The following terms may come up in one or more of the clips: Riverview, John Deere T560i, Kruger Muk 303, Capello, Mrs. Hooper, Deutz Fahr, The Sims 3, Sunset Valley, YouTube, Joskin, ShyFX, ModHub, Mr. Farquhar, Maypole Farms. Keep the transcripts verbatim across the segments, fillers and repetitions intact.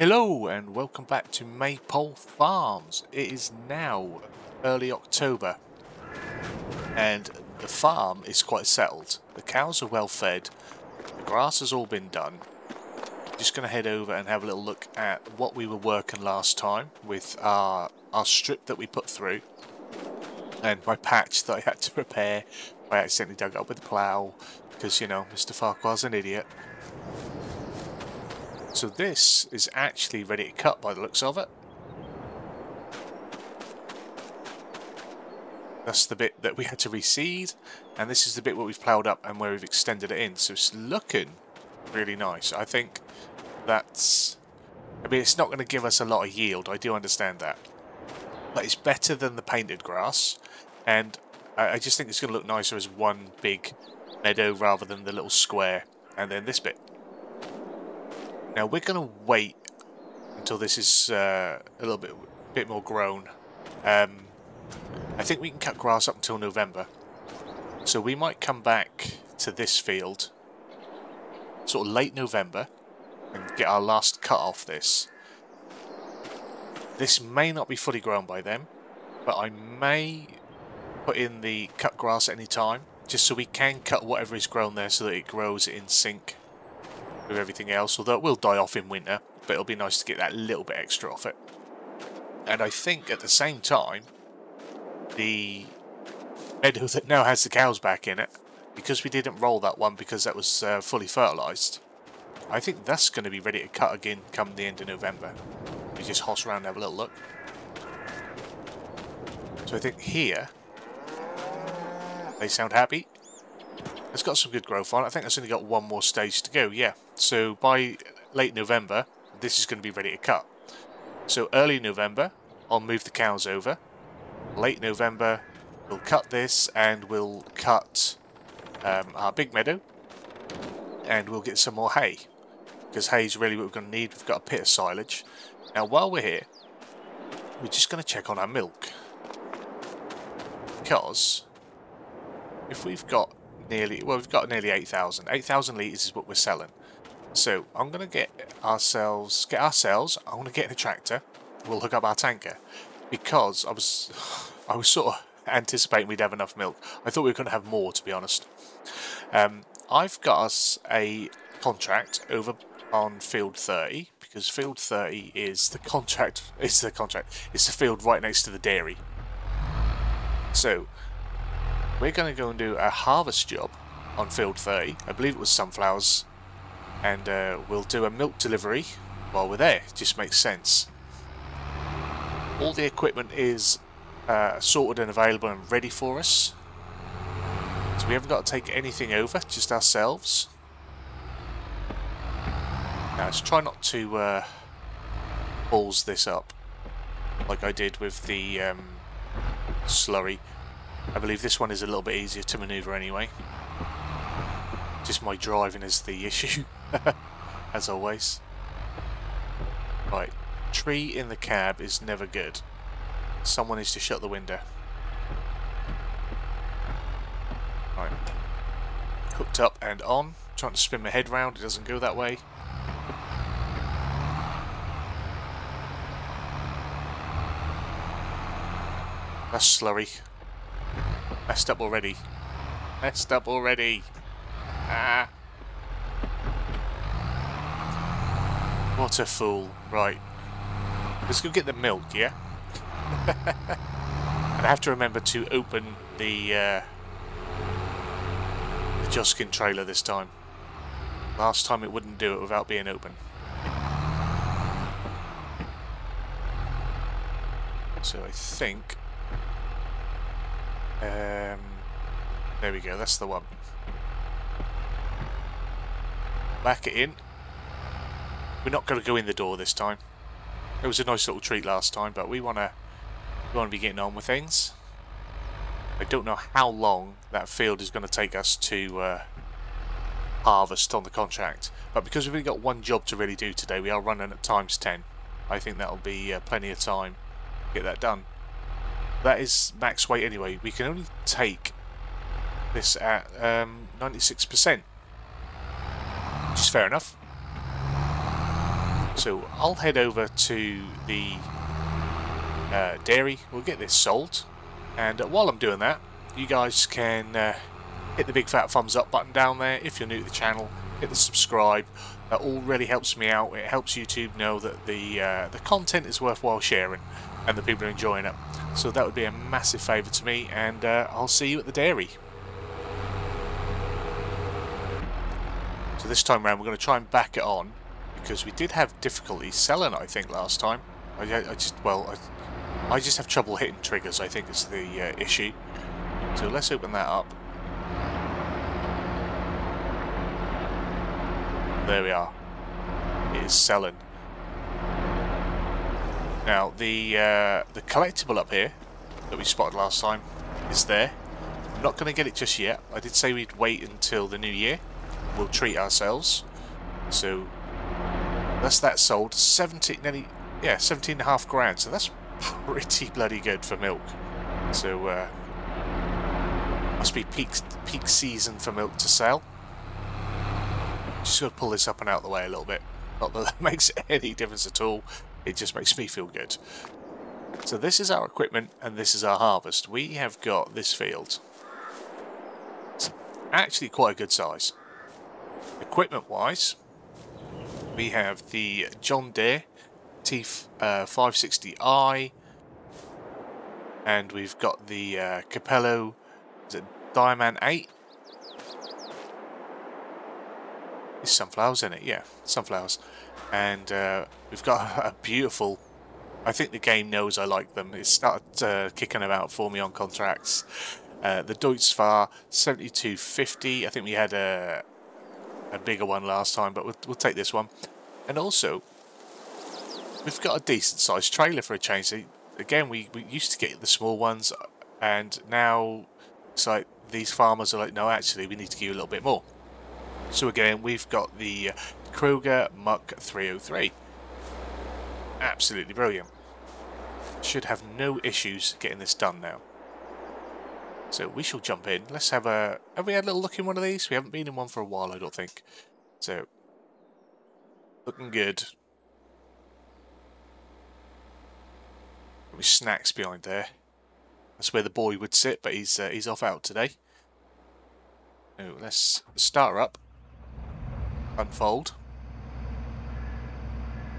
Hello and welcome back to Maypole Farms. It is now early October and the farm is quite settled. The cows are well fed, the grass has all been done. Just going to head over and have a little look at what we were working last time with our, our strip that we put through and my patch that I had to repair. I accidentally dug it up with the plough because, you know, Mister Farquhar's an idiot. So this is actually ready to cut by the looks of it. That's the bit that we had to reseed, and this is the bit where we've ploughed up and where we've extended it in. So it's looking really nice. I think that's... I mean, it's not going to give us a lot of yield. I do understand that. But it's better than the painted grass, and I just think it's going to look nicer as one big meadow rather than the little square. And then this bit. Now we're going to wait until this is uh, a little bit bit more grown. Um, I think we can cut grass up until November. So we might come back to this field sort of late November and get our last cut off this. This may not be fully grown by then, but I may put in the cut grass at any time just so we can cut whatever is grown there so that it grows in sync with everything else, although it will die off in winter, but it'll be nice to get that little bit extra off it. And I think at the same time, the meadow that now has the cows back in it, because we didn't roll that one because that was uh, fully fertilised, I think that's going to be ready to cut again come the end of November. We just hoss around and have a little look. So I think here, they sound happy. It's got some good growth on. I think that's only got one more stage to go, yeah. So by late November, this is going to be ready to cut. So early November, I'll move the cows over. Late November, we'll cut this and we'll cut um, our big meadow. And we'll get some more hay. Because hay is really what we're going to need. We've got a pit of silage. Now while we're here, we're just going to check on our milk. Because if we've got nearly, well, we've got nearly eight thousand. eight thousand litres is what we're selling. So I'm going to get ourselves, get ourselves, I'm going to get in a tractor. We'll hook up our tanker. Because I was, I was sort of anticipating we'd have enough milk. I thought we were going to have more, to be honest. Um, I've got us a contract over on field thirty. Because field thirty is the contract, it's the contract, it's the field right next to the dairy. So we're going to go and do a harvest job on field thirty. I believe it was sunflowers. And uh, we'll do a milk delivery while we're there. It just makes sense. All the equipment is uh, sorted and available and ready for us. So we haven't got to take anything over, just ourselves. Now let's try not to uh, balls this up like I did with the um, slurry. I believe this one is a little bit easier to manoeuvre anyway. Just my driving is the issue, as always. Right, tree in the cab is never good. Someone needs to shut the window. Right, hooked up and on. Trying to spin my head round, it doesn't go that way. That's slurry. Messed up already. Messed up already. Ah. What a fool. Right. Let's go get the milk, yeah? And I have to remember to open the, uh, the Joskin trailer this time. Last time it wouldn't do it without being open. So I think... Um, there we go, that's the one. Back it in. We're not going to go in the door this time. It was a nice little treat last time, but we want to we want to be getting on with things. I don't know how long that field is going to take us to uh, harvest on the contract, but because we've only got one job to really do today, we are running at times ten. I think that'll be uh, plenty of time to get that done. That is max weight anyway. We can only take this at um, ninety-six percent, which is fair enough. So I'll head over to the uh, dairy, we'll get this sold, and while I'm doing that, you guys can uh, hit the big fat thumbs up button down there. If you're new to the channel, hit the subscribe. That all really helps me out. It helps YouTube know that the uh, the content is worthwhile sharing and the people are enjoying it. So that would be a massive favour to me, and uh, I'll see you at the dairy. So this time around we're going to try and back it on, because we did have difficulty selling it, I think, last time. I, I just, well, I, I just have trouble hitting triggers, I think, is the uh, issue. So let's open that up. There we are. It is selling. Now the uh, the collectible up here that we spotted last time is there. I'm not going to get it just yet. I did say we'd wait until the new year. We'll treat ourselves. So that's that sold. Seventeen, nearly, yeah, seventeen and a half grand. So that's pretty bloody good for milk. So uh, must be peak peak season for milk to sell. Just going to pull this up and out of the way a little bit. Not that that makes any difference at all. It just makes me feel good. So this is our equipment and this is our harvest. We have got this field. It's actually quite a good size. Equipment-wise, we have the John Deere T five sixty i, and we've got the uh, Capello, is it Diamond eight? There's sunflowers in it, yeah, sunflowers. And uh, we've got a beautiful... I think the game knows I like them. It started uh, kicking them out for me on contracts. Uh, the Deutz Fahr seventy-two fifty. I think we had a, a bigger one last time, but we'll, we'll take this one. And also, we've got a decent-sized trailer for a change. Again, we, we used to get the small ones, and now it's like these farmers are like, no, actually, we need to give you a little bit more. So again, we've got the Kruger Muk three oh three. Absolutely brilliant. Should have no issues getting this done now. So we shall jump in. Let's have a... Have we had a little look in one of these? We haven't been in one for a while, I don't think. So, looking good. Got me snacks behind there. That's where the boy would sit, but he's, uh, he's off out today. So let's start her up. Unfold.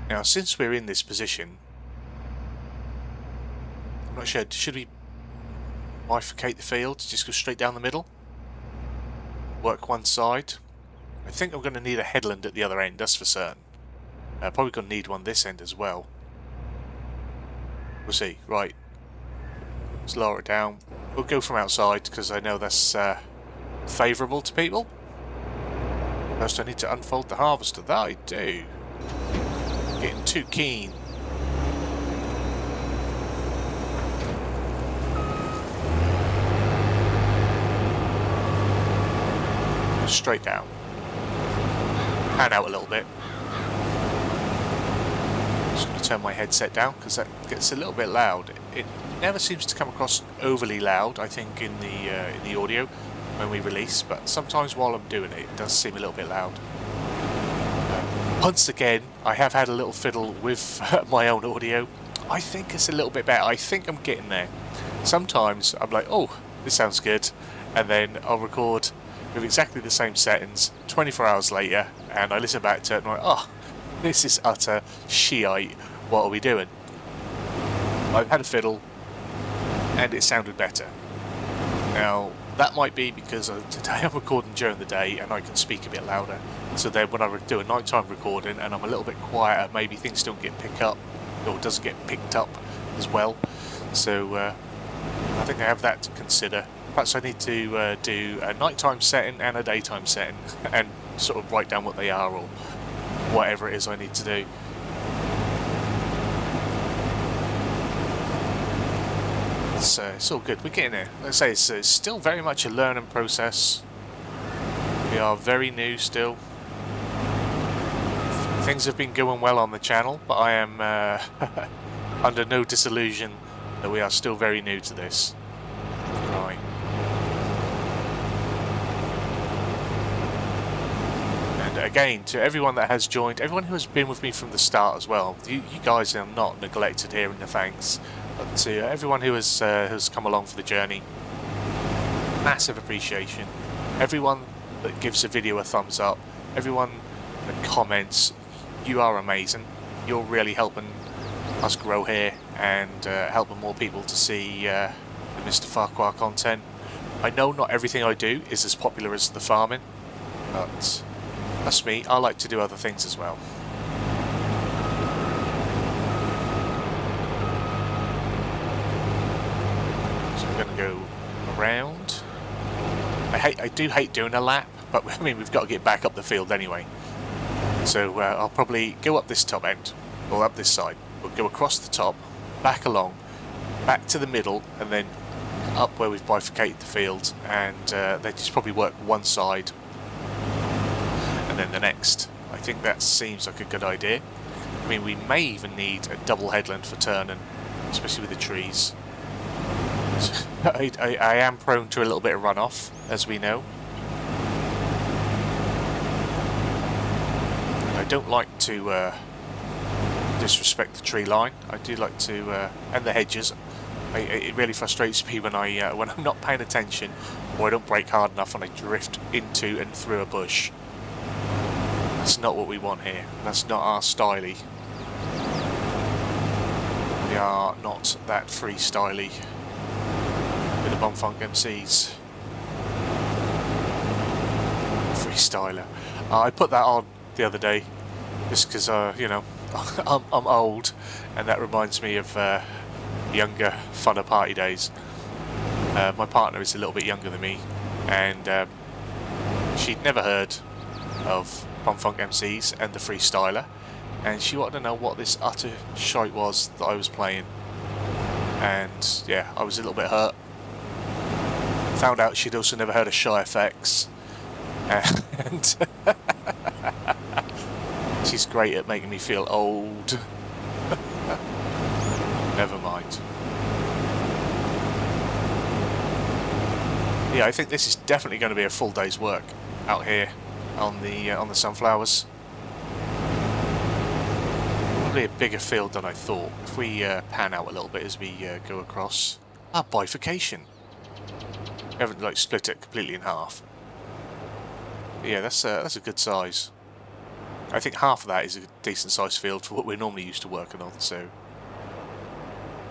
Now, since we're in this position, I'm not sure, should we bifurcate the field? Just go straight down the middle? Work one side? I think I'm going to need a headland at the other end, that's for certain. Uh, probably going to need one this end as well. We'll see. Right. Let's lower it down. We'll go from outside, because I know that's uh, favourable to people. First, I need to unfold the harvester. That I do. Getting too keen. Straight down. Pan out a little bit. Just going to turn my headset down because that gets a little bit loud. It never seems to come across overly loud, I think, in the uh, in the audio when we release, but sometimes while I'm doing it, it does seem a little bit loud. Uh, once again, I have had a little fiddle with my own audio. I think it's a little bit better. I think I'm getting there. Sometimes I'm like, oh, this sounds good, and then I'll record with exactly the same settings twenty-four hours later, and I listen back to it and I'm like, oh, this is utter shite. What are we doing? I've had a fiddle, and it sounded better. Now, that might be because today I'm recording during the day and I can speak a bit louder. So then when I do a nighttime recording and I'm a little bit quieter, maybe things don't get picked up, or doesn't get picked up as well. So uh, I think I have that to consider. Perhaps I need to uh, do a nighttime setting and a daytime setting and sort of write down what they are or whatever it is I need to do. So it's all good. We're getting there. Let's say it's, it's still very much a learning process. We are very new still. Things have been going well on the channel, but I am uh, under no disillusion that we are still very new to this. Right. And again, to everyone that has joined, everyone who has been with me from the start as well, you, you guys are not neglected here in the thanks. But to everyone who has, uh, has come along for the journey, massive appreciation. Everyone that gives a video a thumbs up, everyone that comments, you are amazing. You're really helping us grow here and uh, helping more people to see uh, the Mister Farquhar content. I know not everything I do is as popular as the farming, but that's me, I like to do other things as well. So I'm going to go around. I hate, I do hate doing a lap, but I mean we've got to get back up the field anyway. So uh, I'll probably go up this top end, or up this side. We'll go across the top, back along, back to the middle, and then up where we've bifurcated the field, and uh, they just probably work one side and then the next. I think that seems like a good idea. I mean, we may even need a double headland for turning, especially with the trees. So I, I, I am prone to a little bit of runoff, as we know. And I don't like to uh, disrespect the tree line. I do like to, uh, and the hedges. I, it really frustrates me when, I, uh, when I'm not paying attention, or I don't brake hard enough and I drift into and through a bush. That's not what we want here. That's not our styley. We are not that freestyley with the Bomb Funk M Cs. Freestyler. Uh, I put that on the other day just because, uh, you know, I'm, I'm old, and that reminds me of... Uh, younger, funner party days. Uh, my partner is a little bit younger than me, and um, she'd never heard of Bomb Funk M Cs and the Freestyler, and she wanted to know what this utter shite was that I was playing. And yeah, I was a little bit hurt. Found out she'd also never heard of ShyFX, and she's great at making me feel old. Never mind. Yeah, I think this is definitely going to be a full day's work out here on the uh, on the sunflowers. Probably a bigger field than I thought. If we uh, pan out a little bit as we uh, go across, ah, bifurcation. We haven't like split it completely in half. But yeah, that's uh, that's a good size. I think half of that is a decent sized field for what we're normally used to working on. So.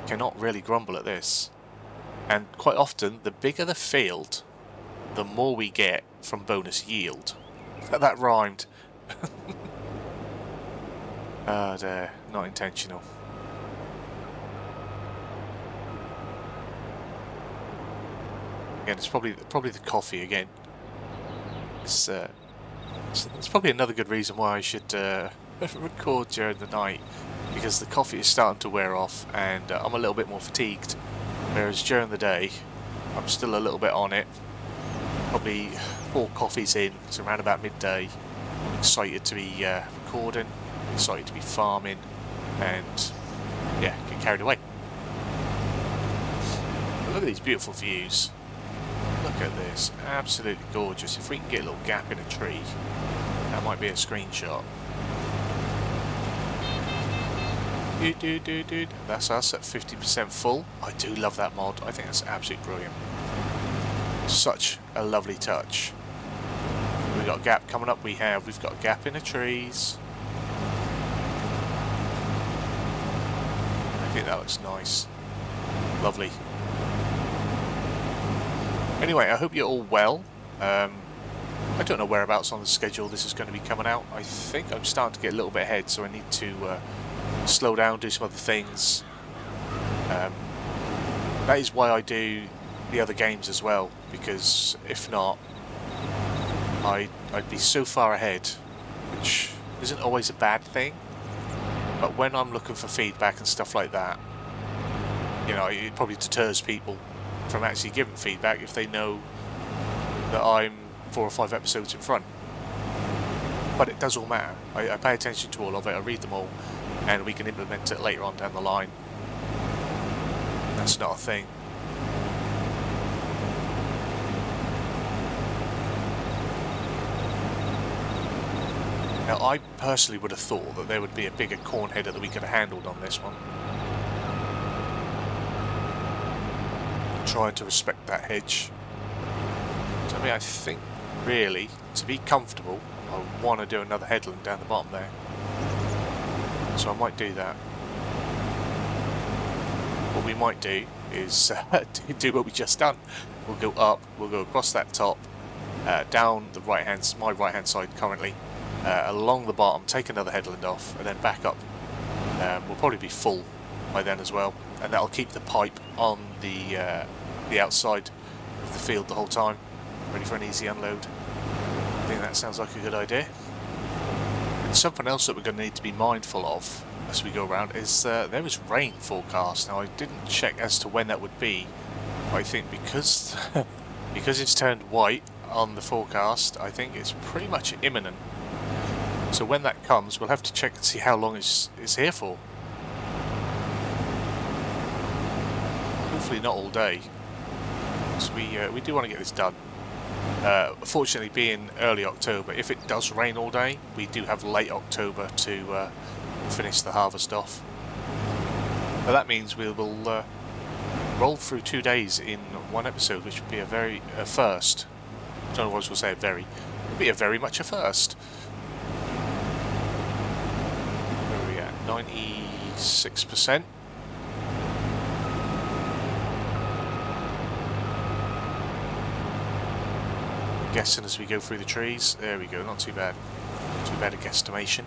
Cannot really grumble at this, and quite often the bigger the field the more we get from bonus yield. That rhymed. Ah, there, uh, not intentional. Again, it's probably probably the coffee again. It's uh, it's, it's probably another good reason why I should uh, record during the night. Because the coffee is starting to wear off and uh, I'm a little bit more fatigued, whereas during the day I'm still a little bit on it. Probably four coffees in, it's around about midday. I'm excited to be uh, recording, excited to be farming, and yeah, get carried away. But look at these beautiful views. Look at this, absolutely gorgeous. If we can get a little gap in a tree, that might be a screenshot. Dude, dude, dude, dude. That's us at fifty percent full. I do love that mod. I think that's absolutely brilliant. Such a lovely touch. We've got a gap coming up. We have. We've got a gap in the trees. I think that looks nice. Lovely. Anyway, I hope you're all well. Um, I don't know whereabouts on the schedule this is going to be coming out. I think I'm starting to get a little bit ahead, so I need to... Uh, slow down, do some other things. Um, that is why I do the other games as well, because if not, I, I'd be so far ahead, which isn't always a bad thing, but when I'm looking for feedback and stuff like that, you know, it probably deters people from actually giving feedback if they know that I'm four or five episodes in front. But it does all matter. I, I pay attention to all of it, I read them all, and we can implement it later on down the line. That's not a thing. Now, I personally would have thought that there would be a bigger corn header that we could have handled on this one. Trying to respect that hedge. So, I mean, I think, really, to be comfortable, I want to do another headland down the bottom there. So I might do that. What we might do is uh, do what we just done. We'll go up, we'll go across that top, uh, down the right hand, my right hand side currently, uh, along the bottom, take another headland off, and then back up. Um, we'll probably be full by then as well, and that'll keep the pipe on the uh, the outside of the field the whole time, ready for an easy unload. I think that sounds like a good idea. And something else that we're going to need to be mindful of as we go around is uh, there is rain forecast. Now I didn't check as to when that would be. I think because because it's turned white on the forecast, I think it's pretty much imminent. So when that comes, we'll have to check and see how long it's, it's here for. Hopefully not all day. So we uh, we do want to get this done. Uh, fortunately, being early October, if it does rain all day, we do have late October to uh, finish the harvest off. But that means we will uh, roll through two days in one episode, which would be a very a first. I don't know what I was going to say. A very, it'd be a very much a first. Where are we at? Ninety-six percent. Guessing as we go through the trees. There we go, not too bad. Not too bad a guesstimation.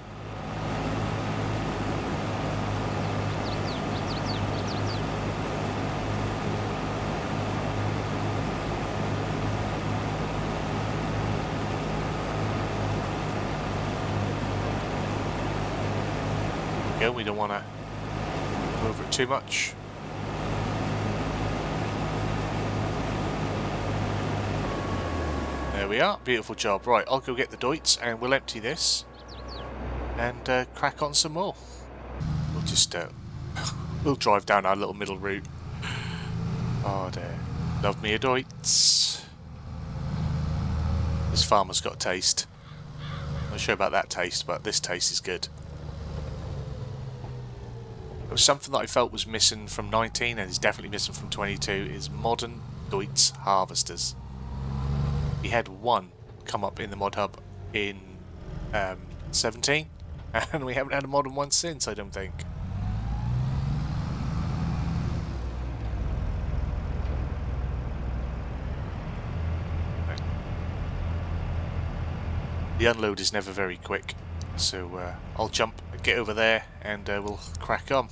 There we go, we don't want to go over it too much. There we are, beautiful job. Right, I'll go get the Deutz and we'll empty this and uh, crack on some more. We'll just, uh, we'll drive down our little middle route. Oh dear, love me a Deutz. This farmer's got taste. I'm not sure about that taste, but this taste is good. It was something that I felt was missing from nineteen and is definitely missing from twenty-two is modern Deutz harvesters. We had one come up in the mod hub in um, seventeen, and we haven't had a modern one since, I don't think. The unload is never very quick, so uh, I'll jump, get over there, and uh, we'll crack on.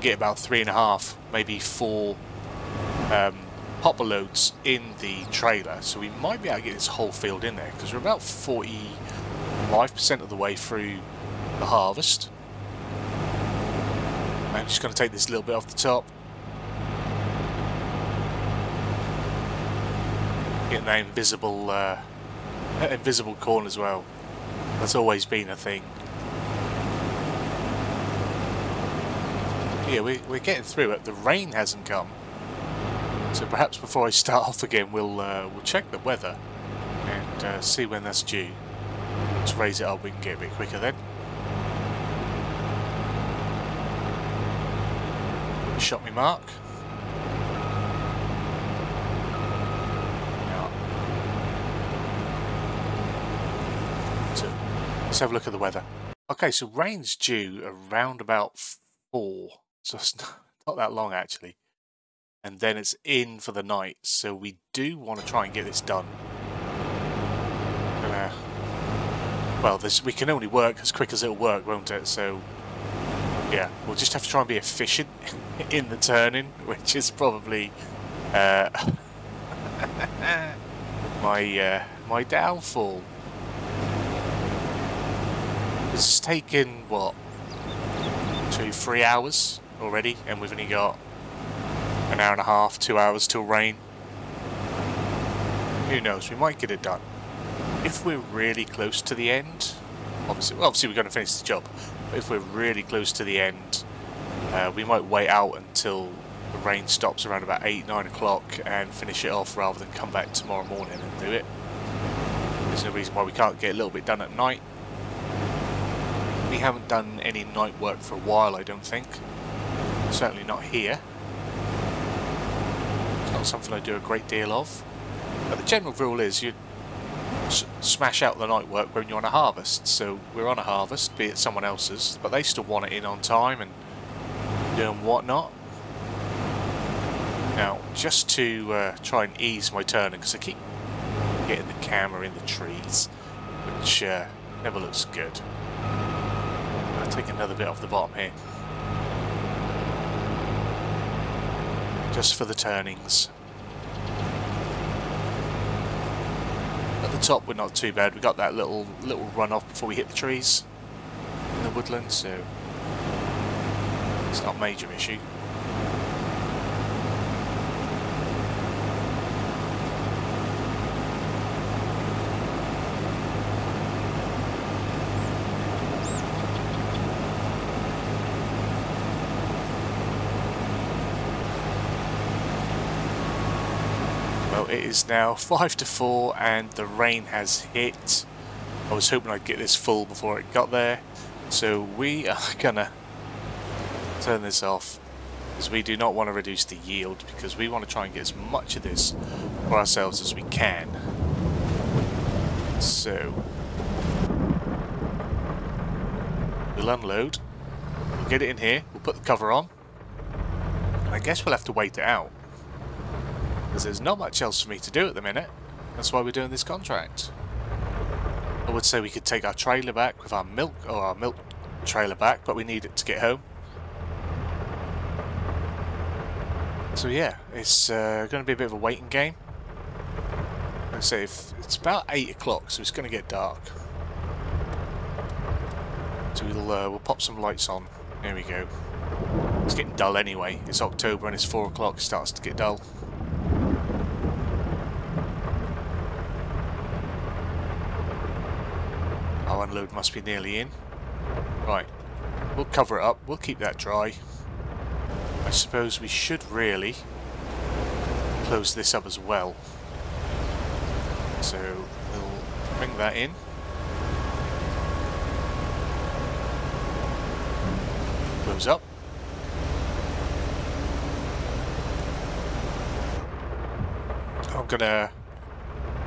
Get about three and a half, maybe four um, hopper loads in the trailer, so we might be able to get this whole field in there because we're about forty-five percent of the way through the harvest. I'm just going to take this little bit off the top, getting that invisible uh, that invisible corn as well. That's always been a thing. Yeah, we, we're getting through it. The rain hasn't come, so perhaps before I start off again, we'll uh, we'll check the weather and uh, see when that's due. Let's raise it up. We can get a bit quicker then. Shot me mark. So let's have a look at the weather. Okay, so rain's due around about four. So it's not that long actually, and then it's in for the night, so we do want to try and get this done. Gonna, well, this, we can only work as quick as it'll work, won't it? So yeah, we'll just have to try and be efficient in the turning, which is probably uh, my uh, my downfall. It's taken, what, two, three hours already, and we've only got an hour and a half, two hours till rain. Who knows, we might get it done. If we're really close to the end, obviously, well, obviously we're going to finish the job, but if we're really close to the end, uh, we might wait out until the rain stops around about eight, nine o'clock and finish it off rather than come back tomorrow morning and do it. There's no reason why we can't get a little bit done at night. We haven't done any night work for a while, I don't think. Certainly not here. It's not something I do a great deal of. But the general rule is you S smash out the night work when you're on a harvest. So we're on a harvest, be it someone else's, but they still want it in on time and doing whatnot. Now, just to uh, try and ease my turning, because I keep getting the camera in the trees, which uh, never looks good. I'll take another bit off the bottom here, just for the turnings. At the top, we're not too bad. We got that little little run off before we hit the trees in the woodland, so it's not a major issue. It is now five to four and the rain has hit. I was hoping I'd get this full before it got there. So we are gonna turn this off, because we do not want to reduce the yield, because we want to try and get as much of this for ourselves as we can. So we'll unload, we'll get it in here, we'll put the cover on, and I guess we'll have to wait it out. Because there's not much else for me to do at the minute. That's why we're doing this contract. I would say we could take our trailer back with our milk, or our milk trailer back, but we need it to get home. So yeah, it's uh, going to be a bit of a waiting game. Like I say, if it's about eight o'clock, so it's going to get dark. So we'll, uh, we'll pop some lights on. There we go. It's getting dull anyway. It's October and it's four o'clock, it starts to get dull. Our unload must be nearly in. Right, we'll cover it up, we'll keep that dry. I suppose we should really close this up as well. So we'll bring that in. Close up. I'm gonna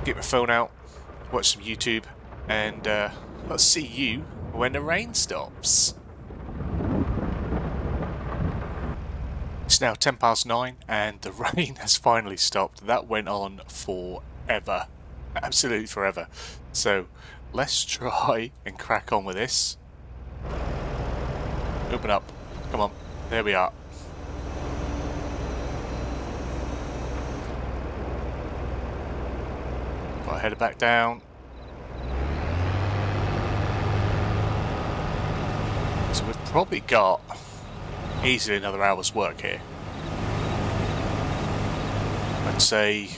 get my phone out, watch some YouTube, and uh, I'll see you when the rain stops. It's now ten past nine and the rain has finally stopped. That went on forever. Absolutely forever. So let's try and crack on with this. Open up. Come on. There we are. Got to head it back down. So we've probably got easily another hour's work here. I'd say,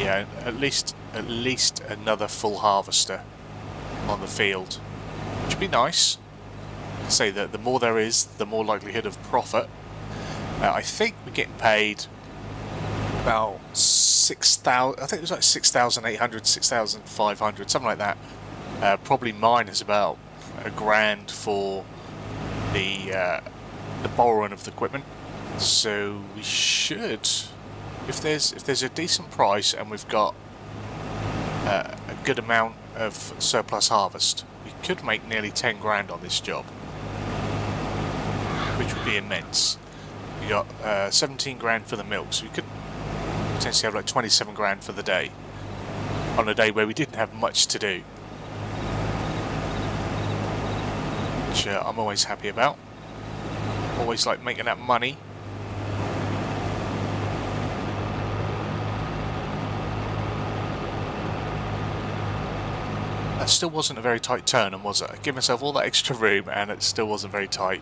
yeah, at least at least another full harvester on the field, which would be nice. I'd say that the more there is, the more likelihood of profit. Uh, I think we're getting paid about six thousand. I think it was like six thousand eight hundred, six thousand five hundred, something like that. Uh, probably mine is about a grand for the uh, the borrowing of the equipment, so we should, if there's if there's a decent price and we've got uh, a good amount of surplus harvest, we could make nearly ten grand on this job, which would be immense. We got uh, seventeen grand for the milk, so we could potentially have like twenty-seven grand for the day, on a day where we didn't have much to do. Which, uh, I'm always happy about. Always like making that money. That still wasn't a very tight turn, and was it? I gave myself all that extra room and it still wasn't very tight.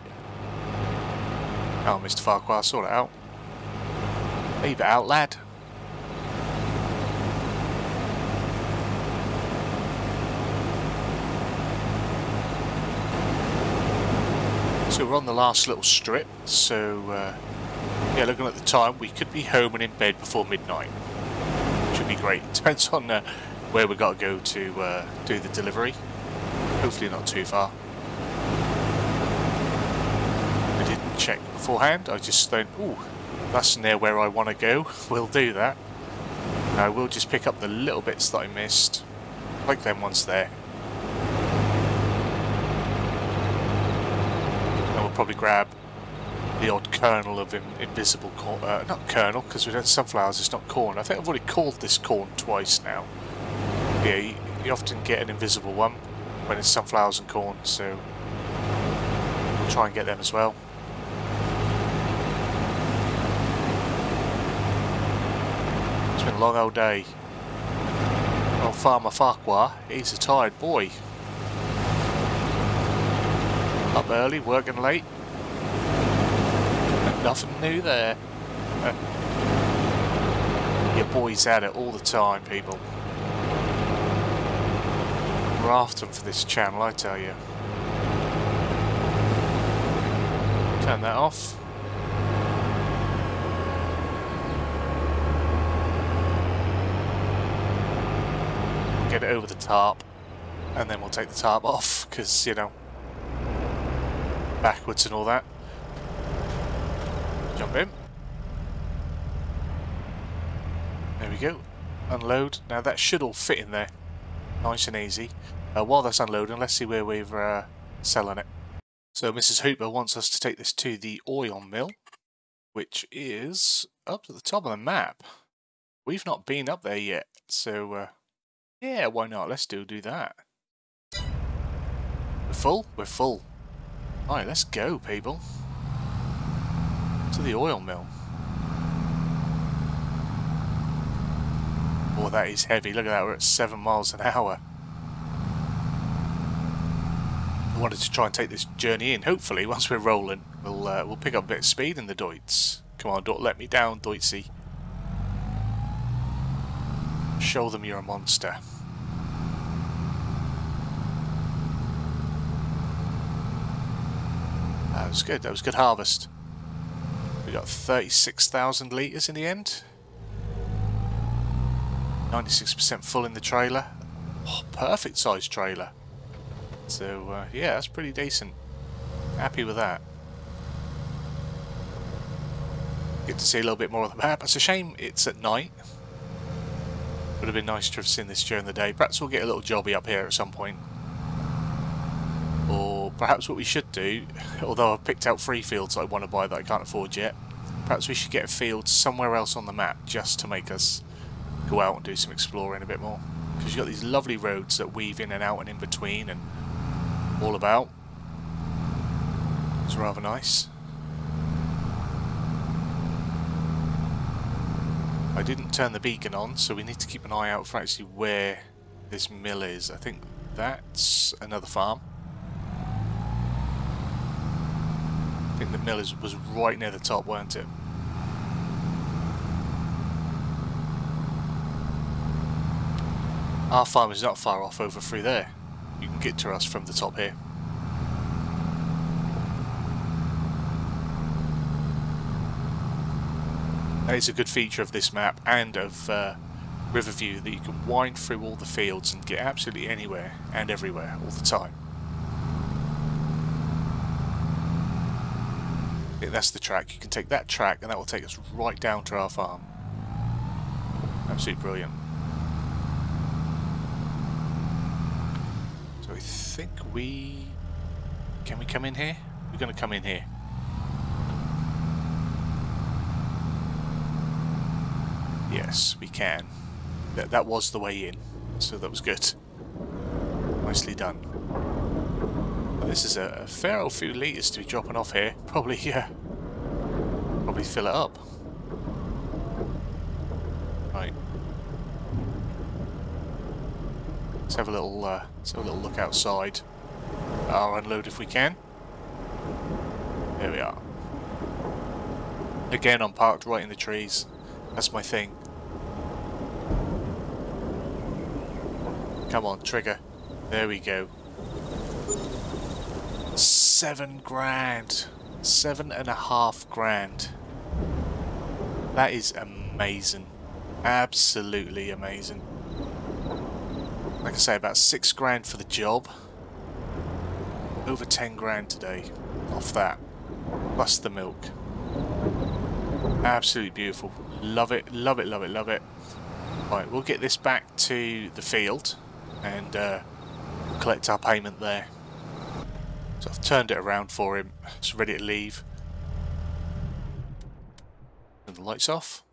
Oh, Mister Farquhar, sort it out. Leave it out, lad. So we're on the last little strip, so uh, yeah, looking at the time, we could be home and in bed before midnight. Should be great. Depends on uh, where we got to go to uh, do the delivery. Hopefully not too far. I didn't check beforehand, I just thought, ooh, that's near where I want to go, we'll do that. And I will just pick up the little bits that I missed, like them ones there. Probably grab the odd kernel of in invisible corn. Uh, not kernel, because we don't sunflowers, it's not corn. I think I've already called this corn twice now. Yeah, you, you often get an invisible one when it's sunflowers and corn, so we'll try and get them as well. It's been a long old day. Old Farmer Farquhar, he's a tired boy. Up early, working late. Nothing new there. Your boy's at it all the time, people. We're after them for this channel, I tell you. Turn that off. Get it over the tarp, and then we'll take the tarp off, because, you know, backwards and all that. Jump in. There we go. Unload. Now that should all fit in there. Nice and easy. Uh, while that's unloading, let's see where we're uh, selling it. So Missus Hooper wants us to take this to the oil mill, which is up at the top of the map. We've not been up there yet, so uh, yeah, why not? Let's do do that. We're full? We're full. Alright, let's go, people. To the oil mill. Oh, that is heavy. Look at that, we're at seven miles an hour. I wanted to try and take this journey in. Hopefully, once we're rolling, we'll uh, we'll pick up a bit of speed in the Deutz. Come on, don't let me down, Deutzy. Show them you're a monster. That was good, that was a good harvest. We got thirty-six thousand litres in the end. ninety-six percent full in the trailer. Oh, perfect size trailer. So, uh, yeah, that's pretty decent. Happy with that. Get to see a little bit more of the map. It's a shame it's at night. Would have been nice to have seen this during the day. Perhaps we'll get a little jobby up here at some point. Or perhaps what we should do, although I've picked out three fields I want to buy that I can't afford yet, perhaps we should get a field somewhere else on the map just to make us go out and do some exploring a bit more. Because you've got these lovely roads that weave in and out and in between and all about. It's rather nice. I didn't turn the beacon on, so we need to keep an eye out for actually where this mill is. I think that's another farm. I think the mill is, was right near the top, weren't it? Our farm is not far off over through there. You can get to us from the top here. That is a good feature of this map and of uh, Riverview, that you can wind through all the fields and get absolutely anywhere and everywhere all the time. That's the track. You can take that track and that will take us right down to our farm. Absolutely brilliant. So I think we... Can we come in here? We're going to come in here. Yes, we can. That, that was the way in, so that was good. Nicely done. This is a fair old few litres to be dropping off here. Probably, yeah. Probably fill it up. Right. Let's have a little uh, Let's have a little look outside. I'll unload if we can. There we are. Again, I'm parked right in the trees. That's my thing. Come on, trigger. There we go. Seven grand. Seven and a half grand. That is amazing. Absolutely amazing. Like I say, about six grand for the job. Over ten grand today off that. Plus the milk. Absolutely beautiful. Love it, love it, love it, love it. Right, we'll get this back to the field and uh, collect our payment there. So I've turned it around for him. It's ready to leave. Turn the lights off.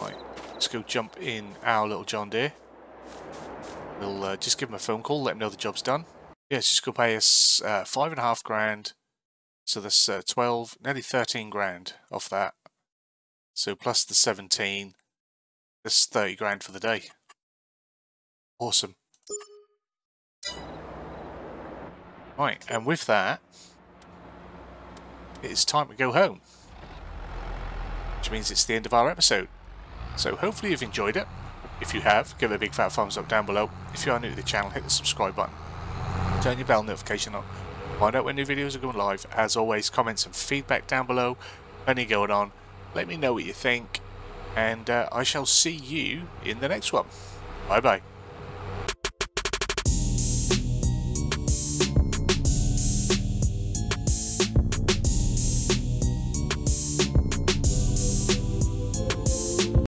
Right, let's go jump in our little John Deere. We'll uh, just give him a phone call, let him know the job's done. Yeah, it's just going to pay us uh, five and a half grand. So that's uh, twelve, nearly thirteen grand off that. So plus the seventeen, that's thirty grand for the day. Awesome. Right, and with that, it is time to go home. Which means it's the end of our episode. So hopefully you've enjoyed it. If you have, give it a big fat thumbs up down below. If you are new to the channel, hit the subscribe button. Turn your bell notification on. Find out when new videos are going live. As always, comments and feedback down below. Plenty going on. Let me know what you think. And uh, I shall see you in the next one. Bye bye.